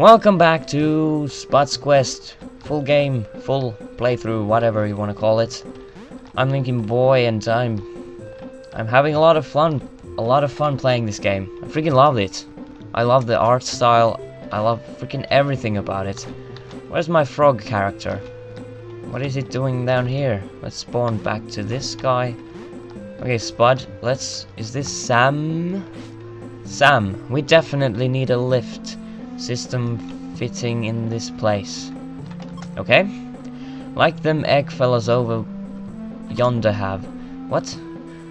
Welcome back to Spud's Quest. Full game, full playthrough, whatever you want to call it. I'm LinkinBoy and I'm having a lot of fun playing this game. I freaking love it. I love the art style. I love freaking everything about it. Where's my frog character? What is it doing down here? Let's spawn back to this guy. Okay, Spud, is this Sam? Sam, we definitely need a lift system fitting in this place. Okay. Like them egg fellas over yonder have. What?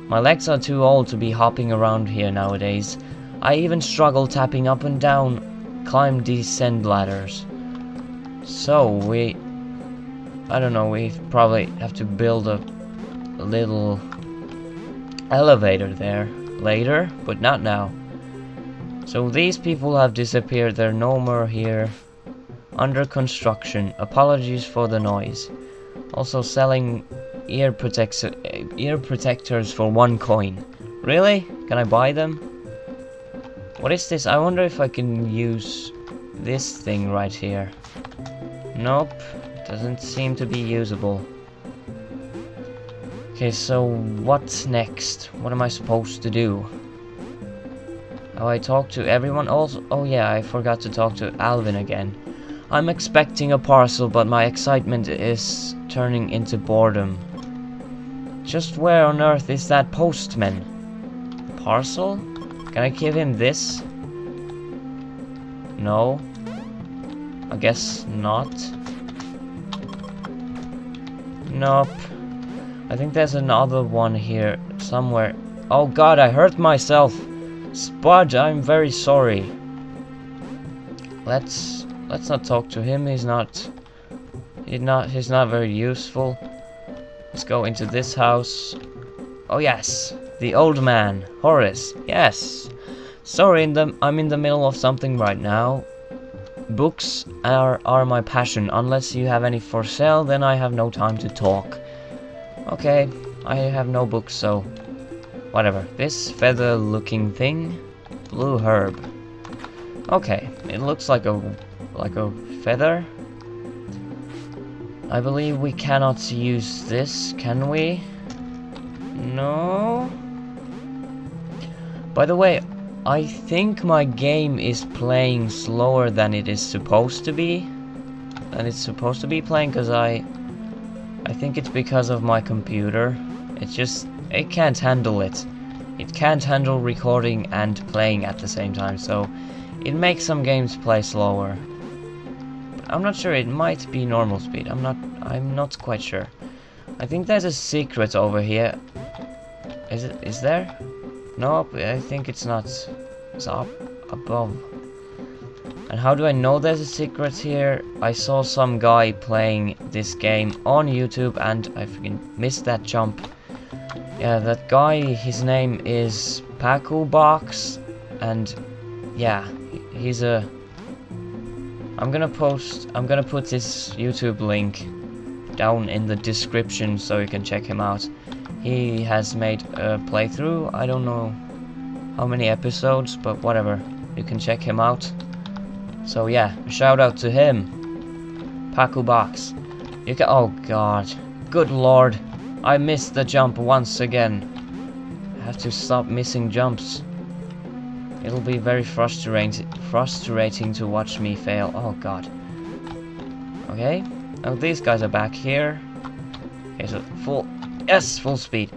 My legs are too old to be hopping around here nowadays. I even struggle tapping up and down, climb, descend ladders. So I don't know, we probably have to build a little elevator there later, but not now. So these people have disappeared, they're no more here. Under construction, apologies for the noise. Also selling ear protectors for 1 coin. Really? Can I buy them? What is this? I wonder if I can use this thing right here. Nope, doesn't seem to be usable. Okay, so what's next? What am I supposed to do? Oh, I talked to everyone also. Oh yeah, I forgot to talk to Alvin again. I'm expecting a parcel, but my excitement is turning into boredom. Just where on earth is that postman? Parcel? Can I give him this? No. I guess not. Nope. I think there's another one here somewhere. Oh god, I hurt myself! Spud, I'm very sorry. Let's not talk to him. He's not very useful. Let's go into this house. Oh yes, the old man, Horace. Yes. Sorry, I'm in the middle of something right now. Books are my passion. Unless you have any for sale, then I have no time to talk. Okay, I have no books, so whatever. This feather looking thing, blue herb. Okay, it looks like a feather. I believe we cannot use this, can we? No. By the way, I think my game is playing slower than it is supposed to be. Than it's supposed to be playing, because I think it's because of my computer. It's just it can't handle it. It can't handle recording and playing at the same time, so it makes some games play slower. But I'm not sure, it might be normal speed. I'm not quite sure. I think there's a secret over here. Is there? Nope, I think it's not. It's up above. And how do I know there's a secret here? I saw some guy playing this game on YouTube and I freaking missed that jump. Yeah, that guy, his name is PakuBox, and yeah, he's a... I'm gonna put this YouTube link down in the description so you can check him out. He has made a playthrough, I don't know how many episodes, but whatever, you can check him out. So yeah, shout out to him, PakuBox. You can. Oh god, good lord, I missed the jump once again. I have to stop missing jumps. It'll be very frustrating to watch me fail. Oh god. Okay. Oh, these guys are back here. Okay, so full. Yes, full speed.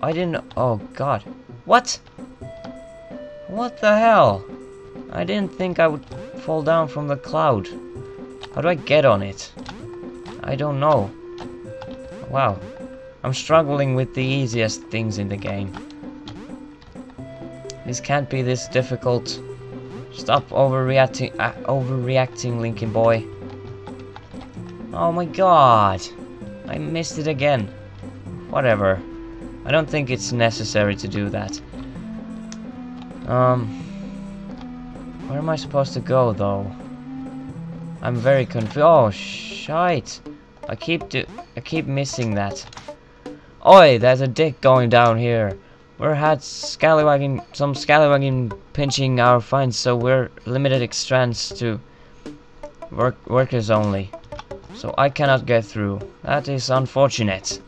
I didn't. Oh god. What? What the hell? I didn't think I would fall down from the cloud. How do I get on it? I don't know. Wow. I'm struggling with the easiest things in the game. This can't be this difficult. Stop overreacting, LinkinBoy. Oh my god. I missed it again. Whatever. I don't think it's necessary to do that. Where am I supposed to go, though? I'm very confused. Oh, shite! I keep missing that. Oi, there's a dick going down here. We're had some scallywagging pinching our finds, so we're limited extrans to Workers only. So I cannot get through. That is unfortunate.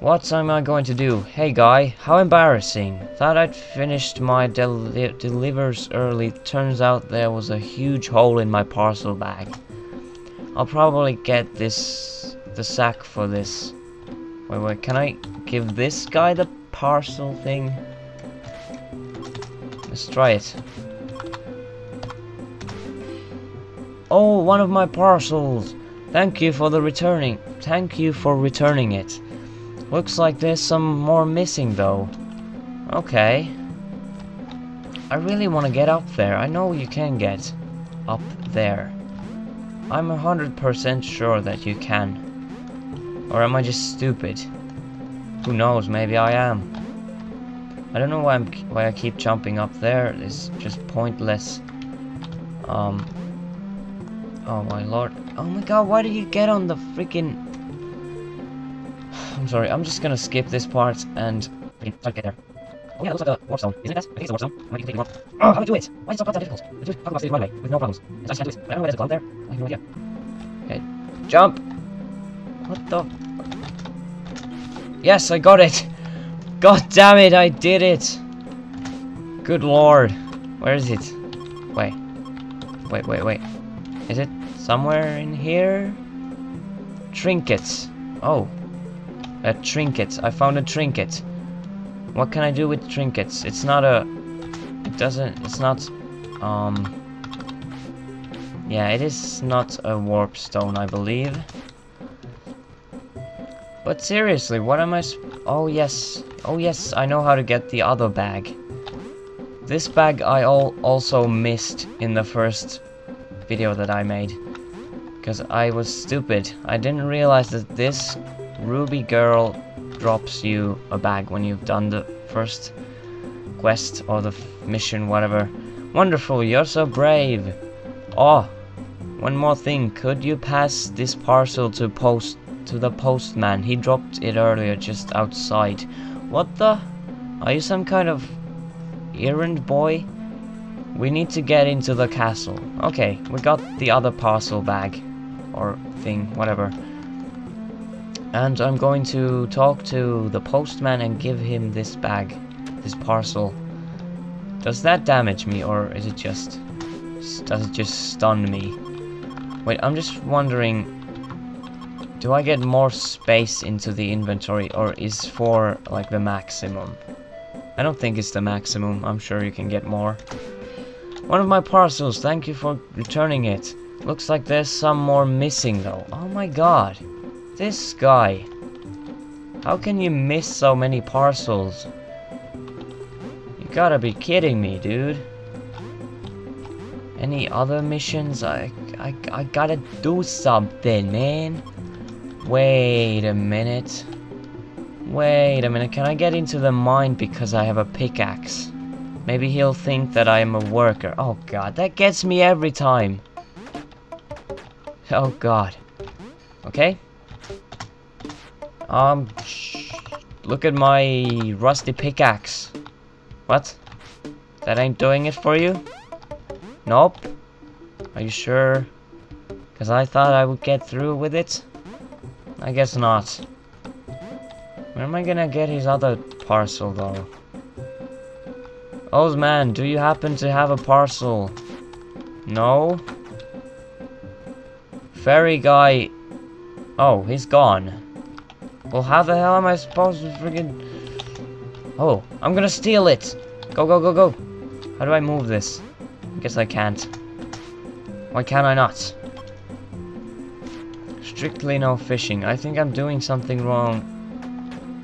What am I going to do? Hey guy, how embarrassing. Thought I'd finished my delivers early. Turns out there was a huge hole in my parcel bag. I'll probably get the sack for this. Wait, can I give this guy the parcel thing? Let's try it. Oh, one of my parcels! Thank you for returning it. Looks like there's some more missing though. Okay. I really want to get up there. I know you can get up there. I'm 100% sure that you can. Or am I just stupid? Who knows, maybe I am. I don't know why I keep jumping up there. It's just pointless. Oh my lord. Oh my god, why did you get on the freaking... I'm sorry, I'm just gonna skip this part and... I'll get there. Oh yeah, it looks like a warp zone, isn't it? I think it's a warp zone. I might be completely wrong. How do I do it? Why is it so difficult? I just PakuBox did it right away, with no problems. I just can't do it. I don't know where there's a climb there. I have no idea. Okay, jump! What the? Yes, I got it! God damn it, I did it! Good lord. Where is it? Wait. Is it somewhere in here? Trinkets. Oh. A trinket. I found a trinket. What can I do with trinkets? It's not a... It doesn't... It's not... Yeah, it is not a warp stone, I believe. But seriously, what am I... Oh yes, I know how to get the other bag. This bag I also missed in the first video that I made. Because I was stupid. I didn't realize that this Ruby girl drops you a bag when you've done the first quest or the mission, whatever. Wonderful, you're so brave. Oh, one more thing. Could you pass this parcel to the postman? He dropped it earlier just outside. What the? Are you some kind of errand boy? We need to get into the castle. Okay, we got the other parcel bag or thing, whatever. And I'm going to talk to the postman and give him this bag, this parcel. Does that damage me or is it just... does it just stun me? Wait, I'm just wondering... do I get more space into the inventory, or is 4 like the maximum? I don't think it's the maximum, I'm sure you can get more. One of my parcels, thank you for returning it. Looks like there's some more missing though. Oh my god. This guy. How can you miss so many parcels? You gotta be kidding me, dude. Any other missions? I gotta do something, man. Wait a minute, can I get into the mine because I have a pickaxe? Maybe he'll think that I am a worker. Oh god, that gets me every time. Oh god. Okay. Look at my rusty pickaxe. What? That ain't doing it for you? Nope. Are you sure? Because I thought I would get through with it. I guess not. Where am I gonna get his other parcel though? Old man, do you happen to have a parcel? No? Fairy guy... oh, he's gone. Well, how the hell am I supposed to friggin... oh, I'm gonna steal it! Go! How do I move this? I guess I can't. Why can't I not? Strictly no fishing. I think I'm doing something wrong,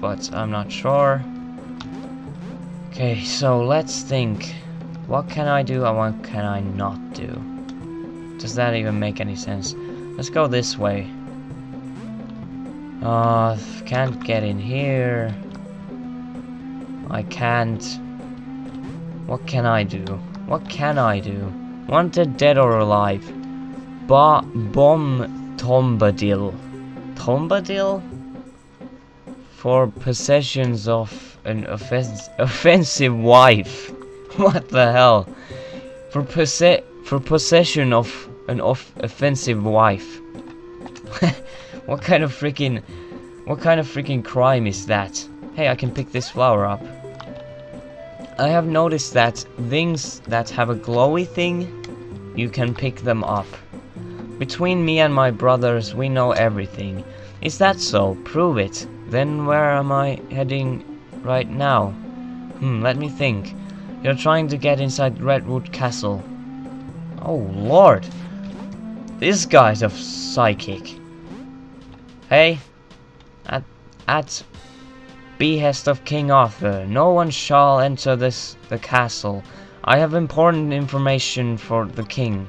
but I'm not sure. Okay, so let's think. What can I do and what can I not do? Does that even make any sense? Let's go this way. Can't get in here. I can't. What can I do? What can I do? Wanted dead or alive. Bomb Tombadil. Tombadil? For possessions of an offensive wife. What the hell? For possession of an offensive wife. What kind of freaking crime is that? Hey, I can pick this flower up. I have noticed that things that have a glowy thing, you can pick them up. Between me and my brothers, we know everything. Is that so? Prove it. Then where am I heading right now? Let me think. You're trying to get inside Redwood Castle. Oh lord! This guy's a psychic. Hey, at behest of King Arthur, no one shall enter the castle. I have important information for the king.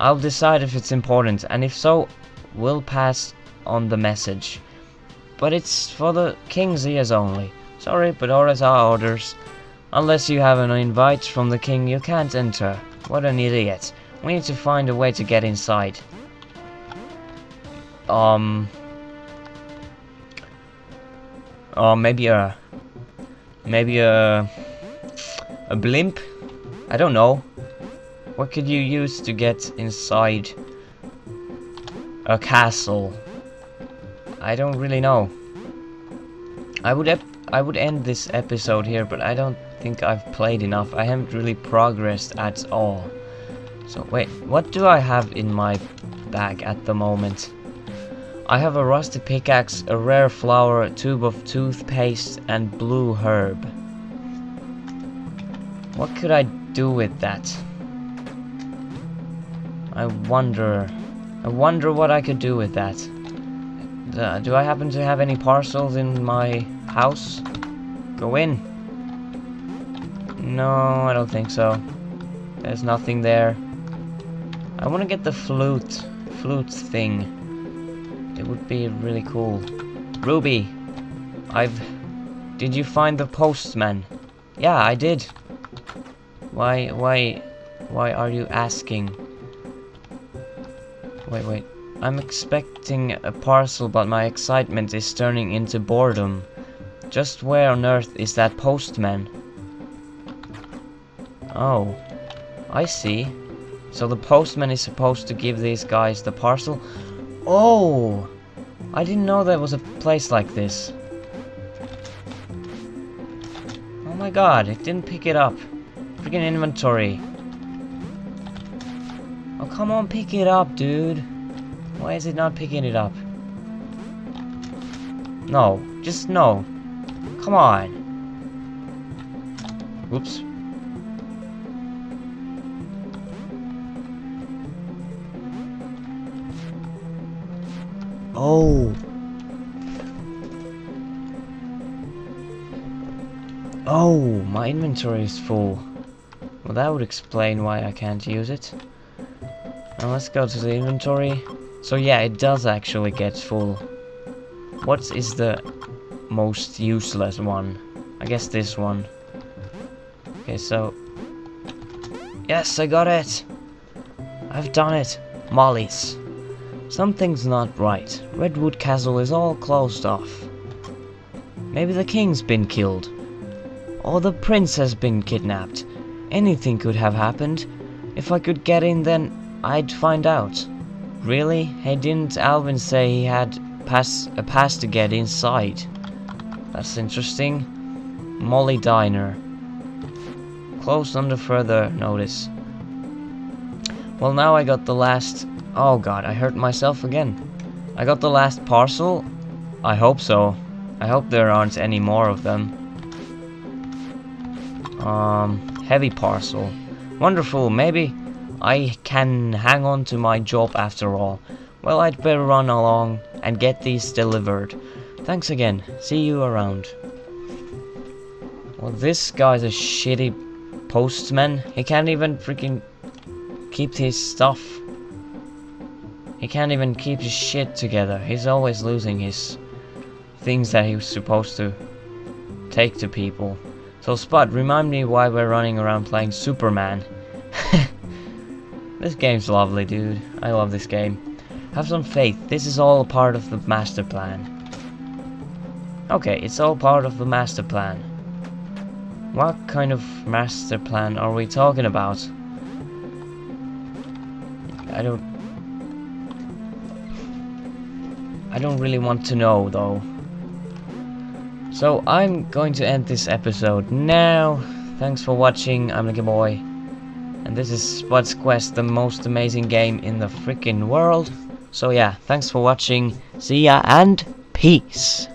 I'll decide if it's important, and if so, we'll pass on the message. But it's for the king's ears only. Sorry, but orders are orders. Unless you have an invite from the king, you can't enter. What an idiot. We need to find a way to get inside. Or maybe a blimp? I don't know. What could you use to get inside a castle? I don't really know. I would end this episode here, but I don't think I've played enough. I haven't really progressed at all. So wait, what do I have in my bag at the moment? I have a rusty pickaxe, a rare flower, a tube of toothpaste, and blue herb. What could I do with that? I wonder what I could do with that. Do I happen to have any parcels in my house? Go in. No, I don't think so. There's nothing there. I want to get the flute thing. It would be really cool. Ruby, did you find the postman? Yeah, I did. Why are you asking? Wait. I'm expecting a parcel, but my excitement is turning into boredom. Just where on earth is that postman? Oh, I see. So the postman is supposed to give these guys the parcel? Oh! I didn't know there was a place like this. Oh my god, it didn't pick it up. Freaking inventory. Oh, come on, pick it up, dude. Why is it not picking it up? No, just no. Come on. Oops. Oh. Oh, my inventory is full. Well, that would explain why I can't use it. Now let's go to the inventory. So yeah, it does actually get full. What is the most useless one? I guess this one. Okay, so... yes, I got it! I've done it! Molly's. Something's not right. Redwood Castle is all closed off. Maybe the king's been killed. Or the prince has been kidnapped. Anything could have happened. If I could get in, then I'd find out. Really? Hey, didn't Alvin say he had a pass to get inside? That's interesting. Molly Diner. Closed under further notice. Well, now I got the last... oh god, I hurt myself again. I got the last parcel? I hope so. I hope there aren't any more of them. Heavy parcel. Wonderful, maybe... I can hang on to my job after all. Well, I'd better run along and get these delivered. Thanks again. See you around. Well, this guy's a shitty postman. He can't even freaking keep his stuff. He can't even keep his shit together. He's always losing his things that he was supposed to take to people. So Spud, remind me why we're running around playing Superman. This game's lovely, dude. I love this game. Have some faith. This is all part of the master plan. Okay, it's all part of the master plan. What kind of master plan are we talking about? I don't really want to know though. So I'm going to end this episode now. Thanks for watching. I'm LinkinBoy, and this is Spud's Quest, the most amazing game in the freaking world. So yeah, thanks for watching. See ya and peace.